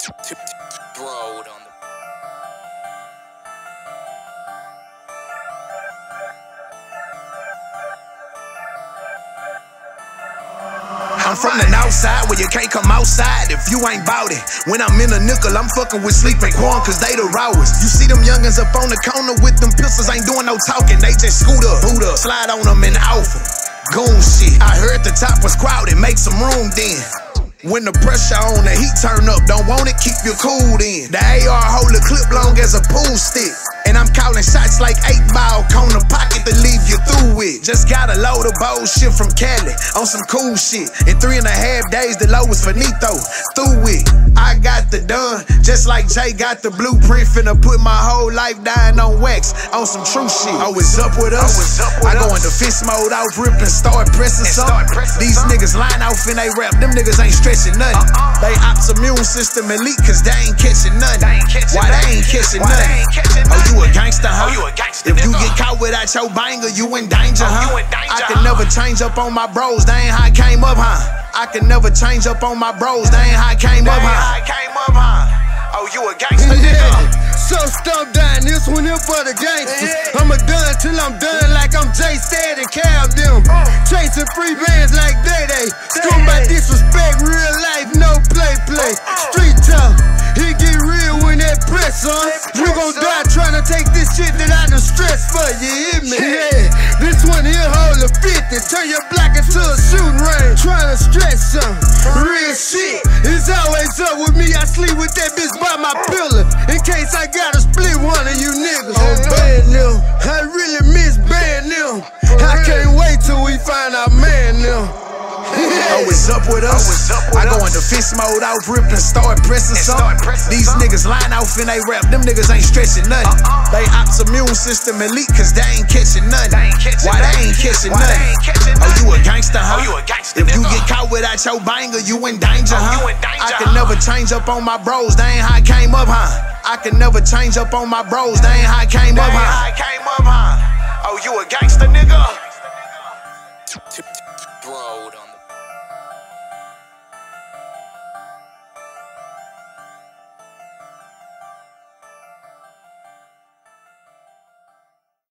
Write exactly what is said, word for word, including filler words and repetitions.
Broad on the I'm from the north side where you can't come outside if you ain't bout it. When I'm in a nickel, I'm fucking with Sleep and Quan, cause they the rawest. You see them youngins up on the corner with them pistols, ain't doing no talking. They just scoot up, boot up, slide on them and off them. Goon shit. I heard the top was crowded, make some room then. When the pressure on, the heat turn up, don't want it, keep your cool then. The A R hold the clip long as a pool stick, and I'm calling shots like eight ball, corner pocket to leave you through with. Just got a load of bold shit from Cali, on some cool shit. In three and a half days, the low was finito, through it. I got the done, just like Jay got the blueprint, finna put my whole life dying on wax, on some true shit. Oh, it's up with us? Oh, up with I us. Go into fist mode, off rip and start pressing something. These some. niggas line off and they rap, them niggas ain't straight. Nothing. Uh-uh. They ops immune system elite, cause they ain't catching nothing. Why they ain't catching nothing? Oh, you a gangster, huh? Oh, you a gangster, if nigga. You get caught without your banger, you in danger, oh, huh? You in danger, I can huh? never change up on my bros, they ain't how I came up, huh? I can never change up on my bros, they ain't how I came they up, huh? I came up, huh? Oh, you a gangster, yeah. nigga. So stumped down, this one here for the gangsters. Yeah. I'ma done till I'm done, like I'm J-Stead and Cal them. Oh. Chasing free bands like Day Day. Screwed by disrespect, real life, no play play. Oh, oh. Street tough, it get real when that press on. You gon' die trying to take this shit that I done stressed for, you hear me? Yeah. Yeah. This one here hold a fifty, turn your block into a shooting range. Trying to stress some real shit. It's always up with me, I sleep with that bitch by my pillow. In case I got gotta split one of you niggas. Oh, ban them. I really miss ban them. I can't wait till we find our man them. Oh, it's up with us. Oh, up with I us. Go into fist mode, off rip and start pressing something. These some. niggas line off and they rap. Them niggas ain't stretching nothing. Uh-uh. They ops immune system elite, cause they ain't catching nothing. Why they ain't catching nothing? Oh, you a gangster, huh? Oh, you a gangster, if nigga. You get caught without your banger, you in danger, oh, huh? You in danger, I can huh? never change up on my bros. They ain't how I came up, huh? I can never change up on my bros, they ain't how I came up, huh? Oh, you a gangster, nigga?